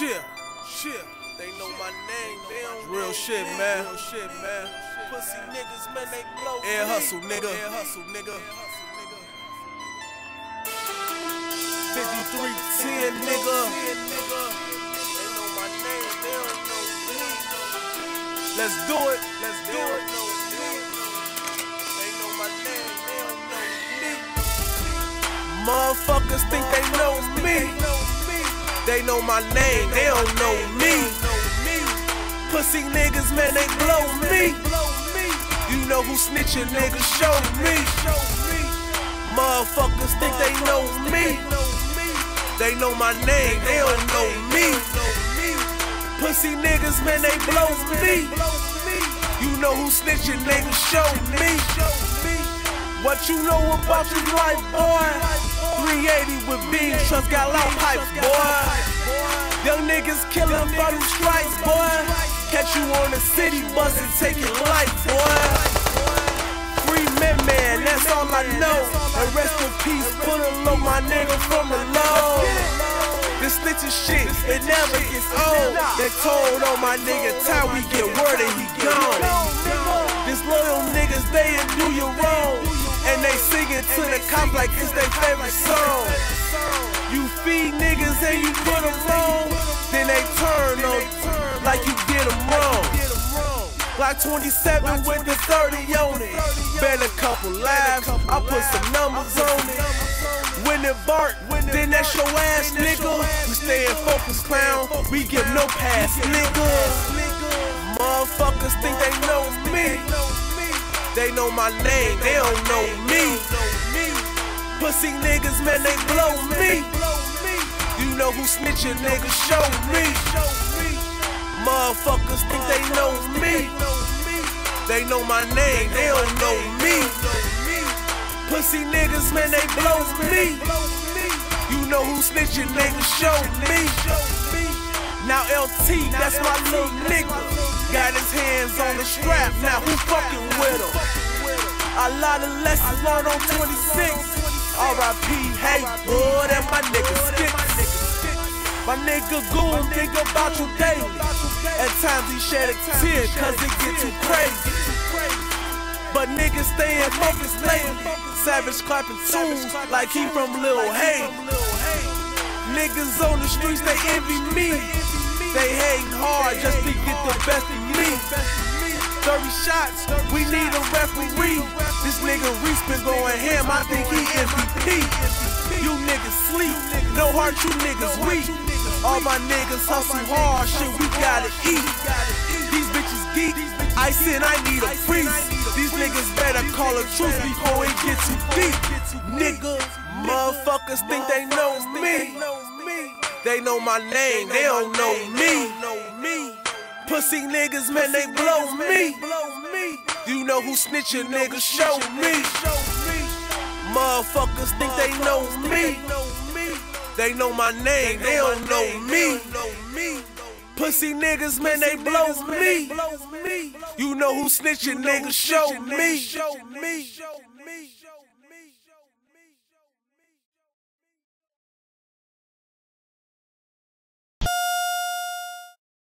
Shit. They know my name, they don't real shit, man. Pussy niggas, man, they blow. Air hustle, nigga. 5310, nigga. They know my name, they don't know me. Let's do it, They know my name, they don't know me. Motherfuckers think they know me. They know my name, they don't know me. Pussy niggas, man, they blow me. You know who snitching, nigga, show me. Motherfuckers think they know me. They know my name, they don't know me. Pussy niggas, man, they blow me. You know who snitching, nigga, show me. What you know about your life, boy? 380 with beans, trust got loud pipe, boy. Young niggas killin' for them stripes, boy. Catch you on the city bus and take your life, boy. Free man, that's all I know. And rest in peace, pullin' low my nigga from the low. This snitchin' shit, it never gets old. They told on my nigga, time we get word and he gone. This loyal niggas, they ain't do you wrong. And they singin' to the cop like it's their favorite song. You feed niggas and you put them on, then they turn on like you did them wrong. Like 27 with the 30 on it. Bet a couple lives, I put some numbers on it. When it bark, then that's your ass, nigga. We stay in focus, clown, we give no pass, nigga. Motherfuckers think they know me. They know my name, they don't know me. Pussy niggas, man, they blow me. You know who snitching, nigga, show me. Motherfuckers think they know me. They know my name, they don't know me. Pussy niggas, man, they blow me. You know who snitching, nigga, show me. Now LT, that's my little nigga. Got his hands on the strap, now who fucking with him? A lot of lessons learned on 26. R.I.P. Hey, boy, that my nigga sticks. My nigga Goon, think about you daily. At times he shed a tear, cause it get too crazy. But niggas stay in focus lately. Savage clapping tunes like he from Lil Hay. Niggas on the streets, they envy me. They hatin' hard just to get the best of me. 30 shots, we need a referee. This nigga Reese been going ham, I think he MVP. You niggas sleep, no heart, you niggas weak. All my niggas hustle hard, shit, we gotta eat. These bitches geek, I said I need a priest. These niggas better call a truce before it gets too deep. Nigga, motherfuckers think they know me. They know my name, they don't know me. Pussy niggas, man, they blow me. You know who snitching, nigga, show me. Motherfuckers think they know me. They know my name, they don't know me. Pussy niggas, man, they blow me. You know who snitching, nigga, show me.